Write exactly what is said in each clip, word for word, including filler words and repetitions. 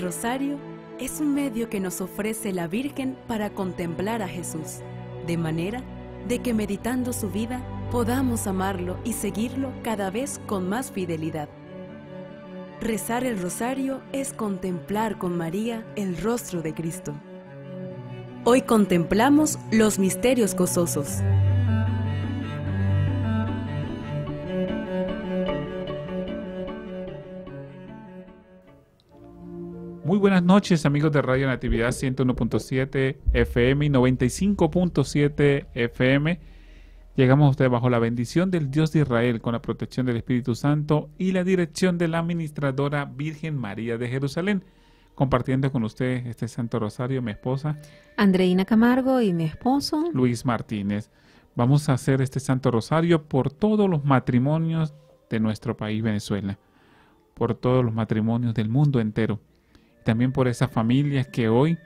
El rosario es un medio que nos ofrece la Virgen para contemplar a Jesús, de manera de que meditando su vida podamos amarlo y seguirlo cada vez con más fidelidad. Rezar el rosario es contemplar con María el rostro de Cristo. Hoy contemplamos los misterios gozosos. Muy buenas noches, amigos de Radio Natividad ciento uno punto siete F M y noventa y cinco punto siete F M. Llegamos a ustedes bajo la bendición del Dios de Israel, con la protección del Espíritu Santo y la dirección de la administradora Virgen María de Jerusalén. Compartiendo con ustedes este Santo Rosario, mi esposa Andreina Camargo y mi esposo Luis Martínez. Vamos a hacer este Santo Rosario por todos los matrimonios de nuestro país Venezuela, por todos los matrimonios del mundo entero. También por esas familias que hoy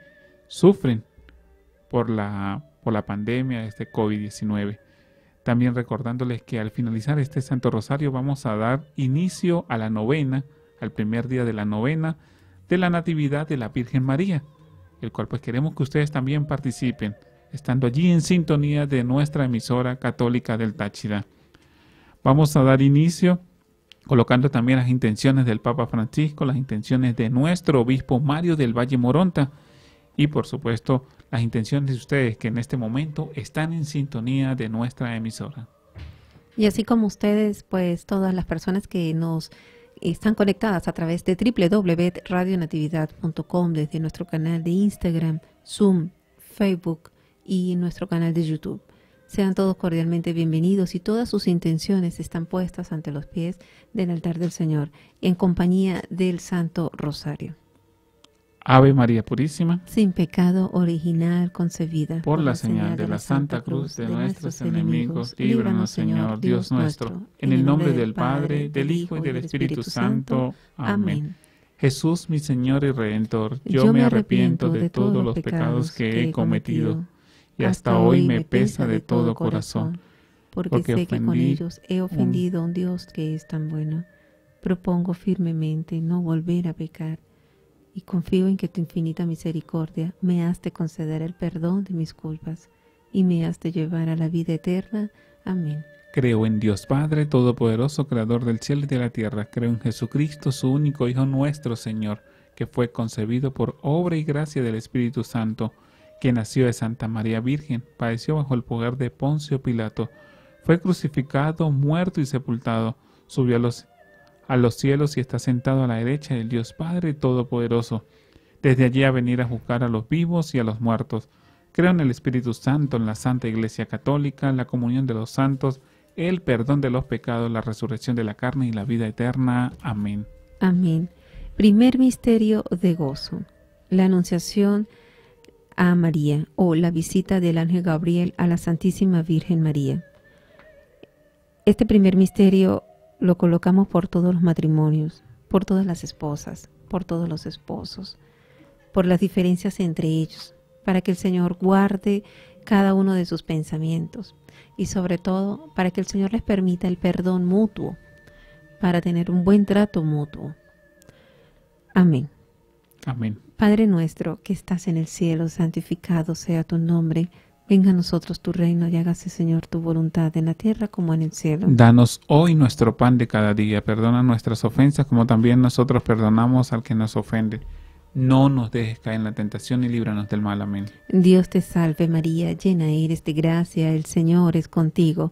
sufren por la, por la pandemia de este COVID diecinueve. También recordándoles que al finalizar este Santo Rosario vamos a dar inicio a la novena, al primer día de la novena de la Natividad de la Virgen María, el cual pues queremos que ustedes también participen, estando allí en sintonía de nuestra emisora católica del Táchira. Vamos a dar inicio colocando también las intenciones del Papa Francisco, las intenciones de nuestro obispo Mario del Valle Moronta y por supuesto las intenciones de ustedes que en este momento están en sintonía de nuestra emisora. Y así como ustedes, pues todas las personas que nos están conectadas a través de doble u doble u doble u punto radio natividad punto com, desde nuestro canal de Instagram, Zoom, Facebook y nuestro canal de YouTube. Sean todos cordialmente bienvenidos y todas sus intenciones están puestas ante los pies del altar del Señor, en compañía del Santo Rosario. Ave María Purísima, sin pecado original concebida, por la señal de la Santa Cruz de nuestros enemigos, líbranos, Señor Dios nuestro, en el nombre del Padre, del Hijo y del Espíritu Santo. Amén. Jesús, mi Señor y Redentor, yo me arrepiento de todos los pecados que he cometido, y hasta hoy me pesa de todo corazón, porque sé que con ellos he ofendido a un Dios que es tan bueno. Propongo firmemente no volver a pecar, y confío en que tu infinita misericordia me has de conceder el perdón de mis culpas, y me has de llevar a la vida eterna. Amén. Creo en Dios Padre Todopoderoso, Creador del cielo y de la tierra. Creo en Jesucristo, su único Hijo nuestro Señor, que fue concebido por obra y gracia del Espíritu Santo, que nació de Santa María Virgen, padeció bajo el poder de Poncio Pilato, fue crucificado, muerto y sepultado, subió a los, a los cielos y está sentado a la derecha del Dios Padre Todopoderoso. Desde allí a venir a juzgar a los vivos y a los muertos. Creo en el Espíritu Santo, en la Santa Iglesia Católica, en la comunión de los santos, el perdón de los pecados, la resurrección de la carne y la vida eterna. Amén. Amén. Primer misterio de gozo, la anunciación a María, o la visita del ángel Gabriel a la Santísima Virgen María. Este primer misterio lo colocamos por todos los matrimonios, por todas las esposas, por todos los esposos, por las diferencias entre ellos, para que el Señor guarde cada uno de sus pensamientos y sobre todo para que el Señor les permita el perdón mutuo, para tener un buen trato mutuo. Amén. Amén. Padre nuestro que estás en el cielo, santificado sea tu nombre. Venga a nosotros tu reino y hágase, Señor, tu voluntad en la tierra como en el cielo. Danos hoy nuestro pan de cada día. Perdona nuestras ofensas como también nosotros perdonamos al que nos ofende. No nos dejes caer en la tentación y líbranos del mal. Amén. Dios te salve María, llena eres de gracia, el Señor es contigo.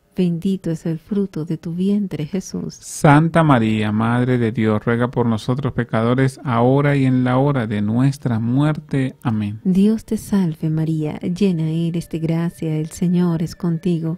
bendito es el fruto de tu vientre, Jesús. Santa María, Madre de Dios, ruega por nosotros pecadores, ahora y en la hora de nuestra muerte. Amén. Dios te salve María, llena eres de gracia, el Señor es contigo.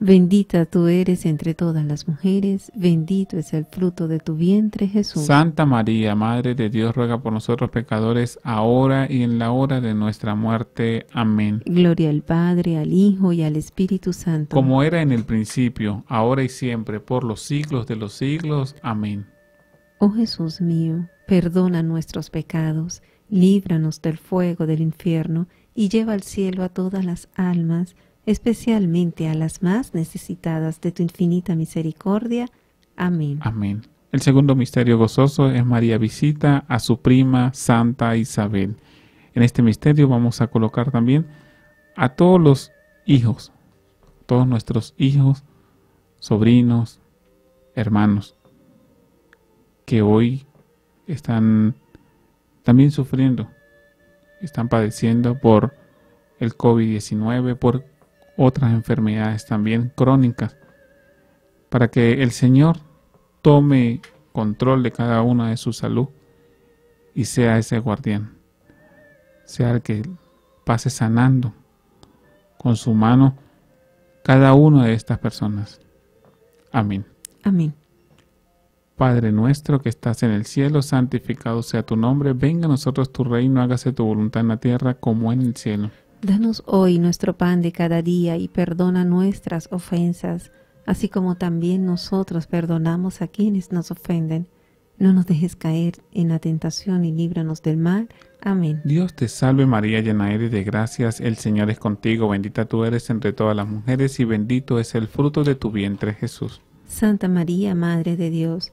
Bendita tú eres entre todas las mujeres, bendito es el fruto de tu vientre, Jesús. Santa María, Madre de Dios, ruega por nosotros pecadores, ahora y en la hora de nuestra muerte. Amén. Gloria al Padre, al Hijo y al Espíritu Santo. Como era en el principio, ahora y siempre, por los siglos de los siglos. Amén. Oh Jesús mío, perdona nuestros pecados, líbranos del fuego del infierno y lleva al cielo a todas las almas, especialmente a las más necesitadas de tu infinita misericordia. Amén. Amén. El segundo misterio gozoso es María visita a su prima Santa Isabel. En este misterio vamos a colocar también a todos los hijos, todos nuestros hijos, sobrinos, hermanos, que hoy están también sufriendo, están padeciendo por el COVID diecinueve, por otras enfermedades también crónicas, para que el Señor tome control de cada una de su salud y sea ese guardián, sea el que pase sanando con su mano cada una de estas personas. Amén. Amén. Padre nuestro que estás en el cielo, santificado sea tu nombre, venga a nosotros tu reino, hágase tu voluntad en la tierra como en el cielo. Danos hoy nuestro pan de cada día y perdona nuestras ofensas, así como también nosotros perdonamos a quienes nos ofenden. No nos dejes caer en la tentación y líbranos del mal. Amén. Dios te salve María, llena eres de gracias, el Señor es contigo, bendita tú eres entre todas las mujeres y bendito es el fruto de tu vientre, Jesús. Santa María, Madre de Dios,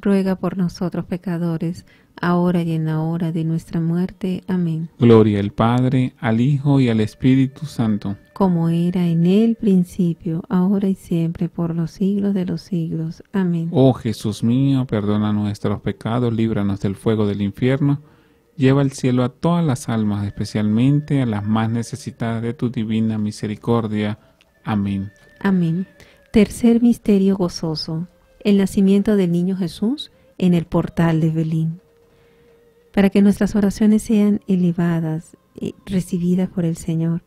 ruega por nosotros pecadores, ahora y en la hora de nuestra muerte. Amén. Gloria al Padre, al Hijo y al Espíritu Santo. Como era en el principio, ahora y siempre, por los siglos de los siglos. Amén. Oh Jesús mío, perdona nuestros pecados, líbranos del fuego del infierno, lleva al cielo a todas las almas, especialmente a las más necesitadas de tu divina misericordia. Amén. Amén. Tercer misterio gozoso. El nacimiento del niño Jesús en el portal de Belén. Para que nuestras oraciones sean elevadas, eh, recibidas por el Señor,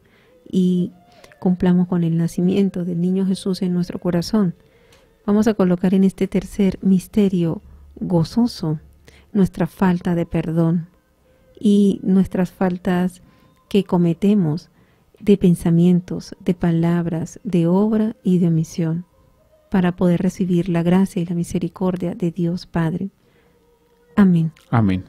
y cumplamos con el nacimiento del niño Jesús en nuestro corazón, vamos a colocar en este tercer misterio gozoso nuestra falta de perdón y nuestras faltas que cometemos de pensamientos, de palabras, de obra y de omisión, para poder recibir la gracia y la misericordia de Dios Padre. Amén. Amén.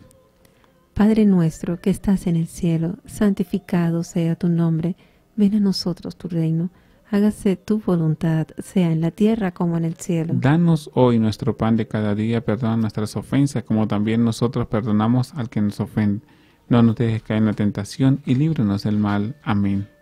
Padre nuestro que estás en el cielo, santificado sea tu nombre, ven a nosotros tu reino, hágase tu voluntad, sea en la tierra como en el cielo. Danos hoy nuestro pan de cada día, perdona nuestras ofensas como también nosotros perdonamos al que nos ofende. No nos dejes caer en la tentación y líbranos del mal. Amén.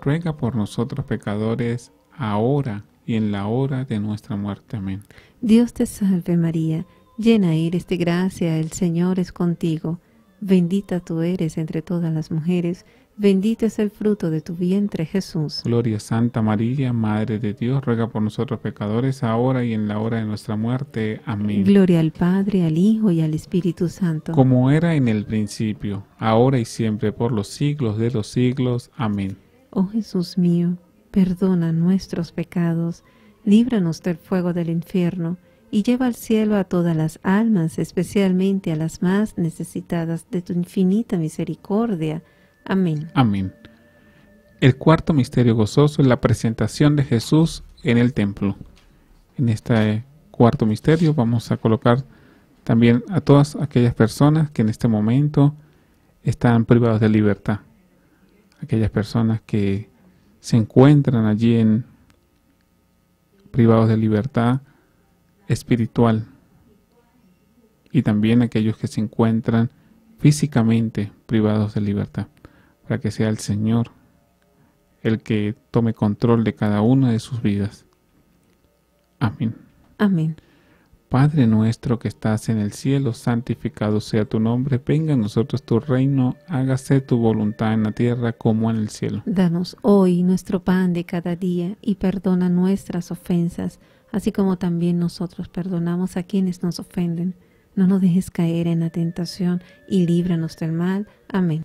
ruega por nosotros pecadores, ahora y en la hora de nuestra muerte. Amén. Dios te salve María, llena eres de gracia, el Señor es contigo. Bendita tú eres entre todas las mujeres, bendito es el fruto de tu vientre, Jesús. Gloria a Santa María, Madre de Dios, ruega por nosotros pecadores, ahora y en la hora de nuestra muerte. Amén. Gloria al Padre, al Hijo y al Espíritu Santo. Como era en el principio, ahora y siempre, por los siglos de los siglos. Amén. Oh Jesús mío, perdona nuestros pecados, líbranos del fuego del infierno, y lleva al cielo a todas las almas, especialmente a las más necesitadas de tu infinita misericordia. Amén. Amén. El cuarto misterio gozoso es la presentación de Jesús en el templo. En este cuarto misterio vamos a colocar también a todas aquellas personas que en este momento están privadas de libertad. Aquellas personas que se encuentran allí en privados de libertad espiritual, y también aquellos que se encuentran físicamente privados de libertad, para que sea el Señor el que tome control de cada una de sus vidas. Amén. Amén. Padre nuestro que estás en el cielo, santificado sea tu nombre, venga a nosotros tu reino, hágase tu voluntad en la tierra como en el cielo. Danos hoy nuestro pan de cada día y perdona nuestras ofensas, así como también nosotros perdonamos a quienes nos ofenden. No nos dejes caer en la tentación y líbranos del mal. Amén.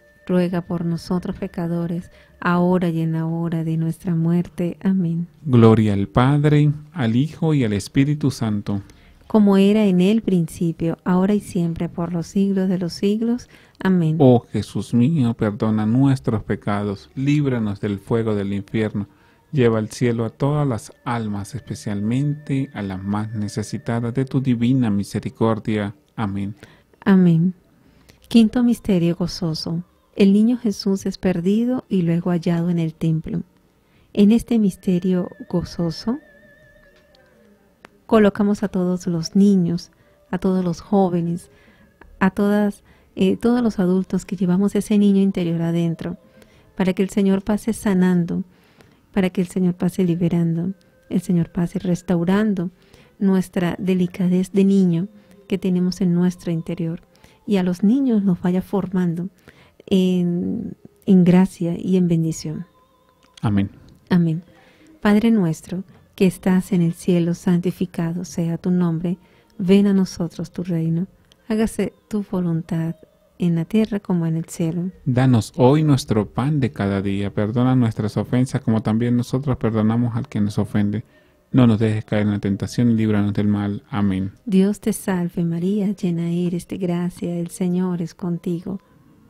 ruega por nosotros pecadores, ahora y en la hora de nuestra muerte. Amén. Gloria al Padre, al Hijo y al Espíritu Santo. Como era en el principio, ahora y siempre, por los siglos de los siglos. Amén. Oh Jesús mío, perdona nuestros pecados, líbranos del fuego del infierno, lleva al cielo a todas las almas, especialmente a las más necesitadas de tu divina misericordia. Amén. Amén. Quinto misterio gozoso. el niño Jesús es perdido y luego hallado en el templo. En este misterio gozoso, colocamos a todos los niños, a todos los jóvenes, a todas, eh, todos los adultos que llevamos ese niño interior adentro, para que el Señor pase sanando, para que el Señor pase liberando, el Señor pase restaurando nuestra delicadez de niño que tenemos en nuestro interior. Y a los niños los vaya formando en, en gracia y en bendición. Amén. Amén. Padre nuestro, que estás en el cielo, santificado sea tu nombre. Ven a nosotros tu reino. Hágase tu voluntad en la tierra como en el cielo. Danos hoy nuestro pan de cada día. Perdona nuestras ofensas como también nosotros perdonamos al que nos ofende. No nos dejes caer en la tentación y líbranos del mal. Amén. Dios te salve María, llena eres de gracia, el Señor es contigo.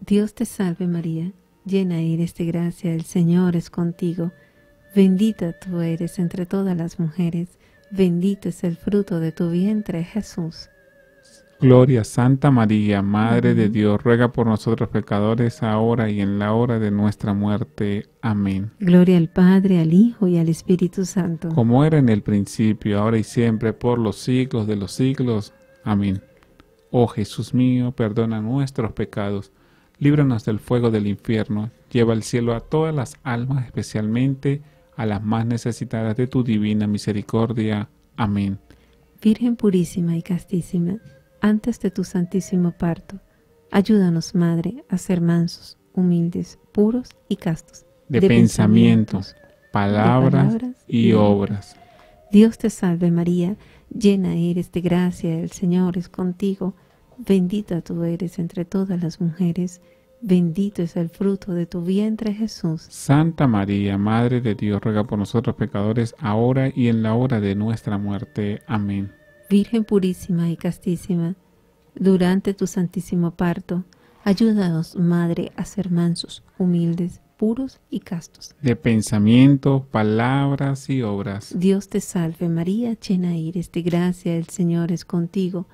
Dios te salve María, llena eres de gracia, el Señor es contigo. Bendita tú eres entre todas las mujeres, bendito es el fruto de tu vientre, Jesús. Gloria, Santa María, Madre de Dios, ruega por nosotros pecadores, ahora y en la hora de nuestra muerte. Amén. Gloria al Padre, al Hijo y al Espíritu Santo. Como era en el principio, ahora y siempre, por los siglos de los siglos. Amén. Oh Jesús mío, perdona nuestros pecados, líbranos del fuego del infierno, lleva al cielo a todas las almas, especialmente a las más necesitadas de tu divina misericordia. Amén. Virgen purísima y castísima, antes de tu santísimo parto, ayúdanos, Madre, a ser mansos, humildes, puros y castos. De, de pensamientos, pensamientos, palabras, de palabras y, y obras. Dios te salve, María, llena eres de gracia, el Señor es contigo. Bendita tú eres entre todas las mujeres, bendito es el fruto de tu vientre, Jesús. Santa María, Madre de Dios, ruega por nosotros pecadores, ahora y en la hora de nuestra muerte. Amén. Virgen purísima y castísima, durante tu santísimo parto, ayúdanos, Madre, a ser mansos, humildes, puros y castos, de pensamientos, palabras y obras. Dios te salve María, llena eres de gracia, el Señor es contigo.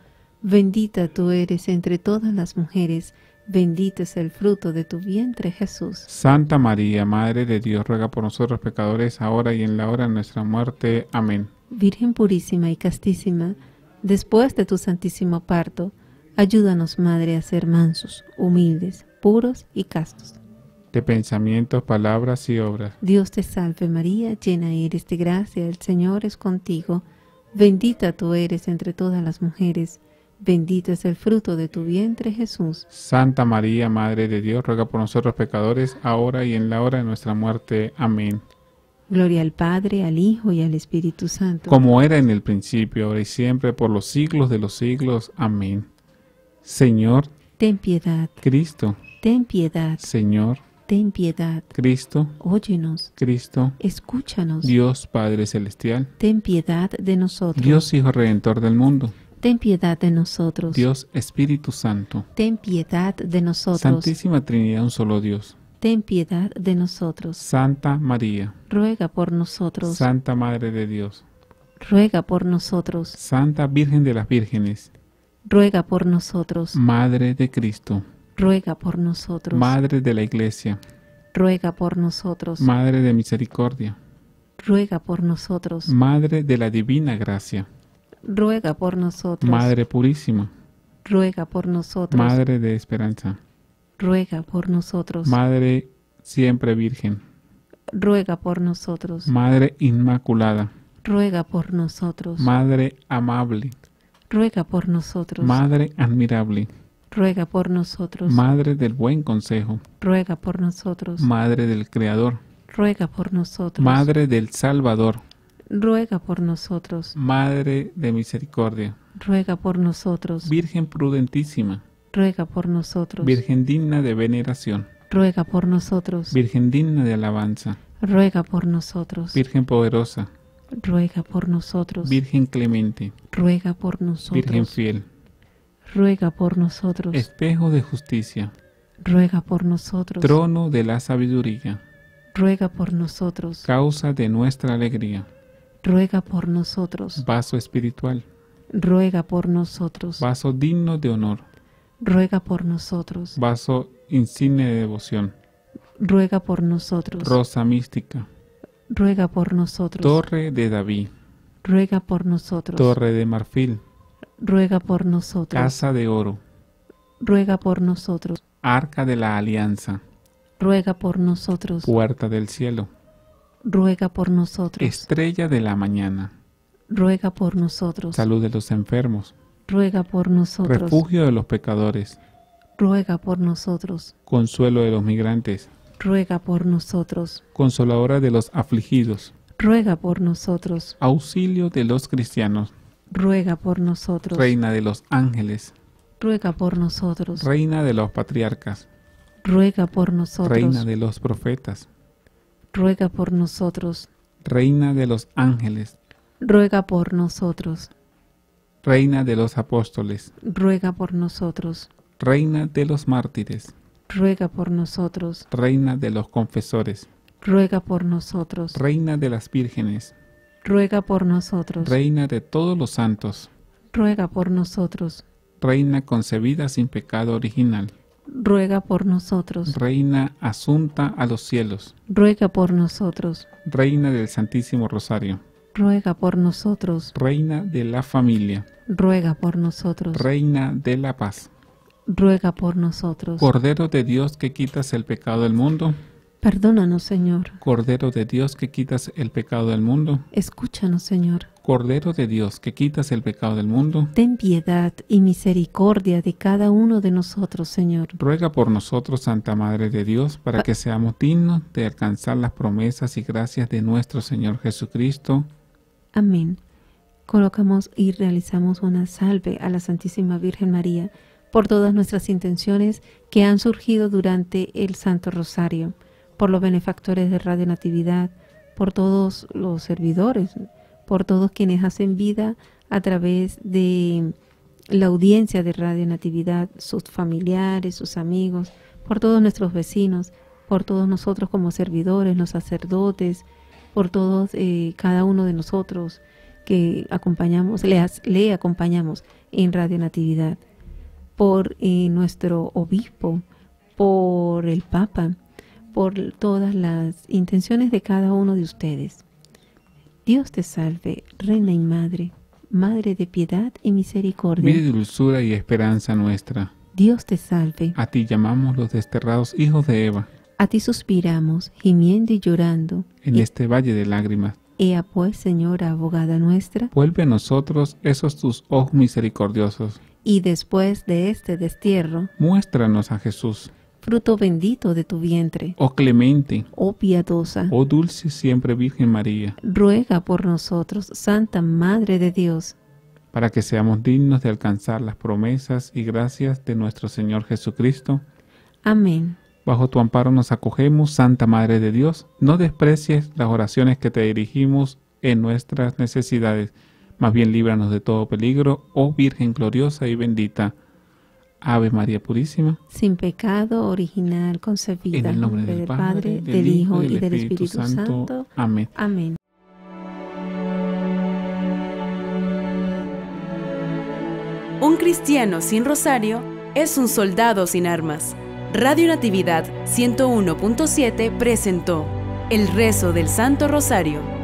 Bendita tú eres entre todas las mujeres, bendito es el fruto de tu vientre, Jesús. Santa María, Madre de Dios, ruega por nosotros pecadores, ahora y en la hora de nuestra muerte. Amén. Virgen purísima y castísima, después de tu santísimo parto, ayúdanos, Madre, a ser mansos, humildes, puros y castos, de pensamientos, palabras y obras. Dios te salve María, llena eres de gracia, el Señor es contigo. Bendita tú eres entre todas las mujeres, bendito es el fruto de tu vientre, Jesús. Santa María, Madre de Dios, ruega por nosotros pecadores, ahora y en la hora de nuestra muerte. Amén. Gloria al Padre, al Hijo y al Espíritu Santo. Como era en el principio, ahora y siempre, por los siglos de los siglos. Amén. Señor, ten piedad. Cristo, ten piedad. Señor, ten piedad. Cristo, óyenos. Cristo, escúchanos. Dios Padre Celestial, ten piedad de nosotros. Dios Hijo Redentor del mundo, ten piedad de nosotros. Dios Espíritu Santo, ten piedad de nosotros. Santísima Trinidad, un solo Dios, ten piedad de nosotros. Santa María, ruega por nosotros. Santa Madre de Dios, ruega por nosotros. Santa Virgen de las Vírgenes, ruega por nosotros. Madre de Cristo, ruega por nosotros. Madre de la Iglesia, ruega por nosotros. Madre de Misericordia, ruega por nosotros. Madre de la Divina Gracia, ruega por nosotros. Madre Purísima, ruega por nosotros. Madre de Esperanza, ruega por nosotros. Madre Siempre Virgen, ruega por nosotros. Madre Inmaculada, ruega por nosotros. Madre Amable, ruega por nosotros. Madre Admirable, ruega por nosotros. Madre del Buen Consejo, ruega por nosotros. Madre del Creador, ruega por nosotros. Madre del Salvador, ruega por nosotros. Madre de Misericordia, ruega por nosotros. Virgen Prudentísima, ruega por nosotros. Virgen digna de veneración, ruega por nosotros. Virgen digna de alabanza, ruega por nosotros. Virgen poderosa, ruega por nosotros. Virgen clemente, ruega por nosotros. Virgen fiel, ruega por nosotros. Espejo de justicia, ruega por nosotros. Trono de la sabiduría, ruega por nosotros. Causa de nuestra alegría, ruega por nosotros. Vaso espiritual, ruega por nosotros. Vaso digno de honor, ruega por nosotros. Vaso insigne de devoción, ruega por nosotros. Rosa mística, ruega por nosotros. Torre de David, ruega por nosotros. Torre de marfil, ruega por nosotros. Casa de oro, ruega por nosotros. Arca de la alianza, ruega por nosotros. Puerta del cielo, ruega por nosotros. Estrella de la mañana, ruega por nosotros. Salud de los enfermos, ruega por nosotros. Refugio de los pecadores, ruega por nosotros. Consuelo de los migrantes, ruega por nosotros. Consoladora de los afligidos, ruega por nosotros. Auxilio de los cristianos, ruega por nosotros. Reina de los ángeles, ruega por nosotros. Reina de los patriarcas, ruega por nosotros. Reina de los profetas, ruega por nosotros. Reina de los ángeles, ruega por nosotros. Reina de los apóstoles, ruega por nosotros. Reina de los mártires, ruega por nosotros. Reina de los confesores, ruega por nosotros. Reina de las vírgenes, ruega por nosotros. Reina de todos los santos, ruega por nosotros. Reina concebida sin pecado original, ruega por nosotros. Reina asunta a los cielos, ruega por nosotros. Reina del Santísimo Rosario, ruega por nosotros. Reina de la familia, ruega por nosotros. Reina de la paz, ruega por nosotros. Cordero de Dios que quitas el pecado del mundo, perdónanos, Señor. Cordero de Dios que quitas el pecado del mundo, escúchanos, Señor. Cordero de Dios que quitas el pecado del mundo, ten piedad y misericordia de cada uno de nosotros, Señor. Ruega por nosotros, Santa Madre de Dios, para pa- que seamos dignos de alcanzar las promesas y gracias de nuestro Señor Jesucristo. Amén. Colocamos y realizamos una salve a la Santísima Virgen María por todas nuestras intenciones que han surgido durante el Santo Rosario, por los benefactores de Radio Natividad, por todos los servidores, por todos quienes hacen vida a través de la audiencia de Radio Natividad, sus familiares, sus amigos, por todos nuestros vecinos, por todos nosotros como servidores, los sacerdotes, por todos, eh, cada uno de nosotros que acompañamos, le, le acompañamos en Radio Natividad, por eh, nuestro obispo, por el Papa, por todas las intenciones de cada uno de ustedes. Dios te salve, Reina y Madre, Madre de piedad y misericordia. Vida y dulzura y esperanza nuestra. Dios te salve. A ti llamamos los desterrados hijos de Eva. A ti suspiramos, gimiendo y llorando, en y... este valle de lágrimas. Ea pues, Señora, abogada nuestra, vuelve a nosotros esos tus ojos misericordiosos. Y después de este destierro, muéstranos a Jesús, fruto bendito de tu vientre. Oh clemente, oh piadosa, oh dulce siempre Virgen María, ruega por nosotros, Santa Madre de Dios, para que seamos dignos de alcanzar las promesas y gracias de nuestro Señor Jesucristo. Amén. Bajo tu amparo nos acogemos, Santa Madre de Dios. No desprecies las oraciones que te dirigimos en nuestras necesidades. Más bien líbranos de todo peligro, oh Virgen gloriosa y bendita. Ave María Purísima, sin pecado original concebida. En el nombre del Padre, del Hijo y del Espíritu Santo. Amén. Amén. Un cristiano sin rosario es un soldado sin armas. Radio Natividad ciento uno punto siete presentó El Rezo del Santo Rosario.